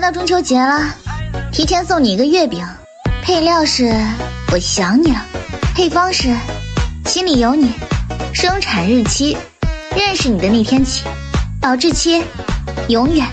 快到中秋节了，提前送你一个月饼，配料是我想你了，配方是心里有你，生产日期认识你的那天起，保质期永远。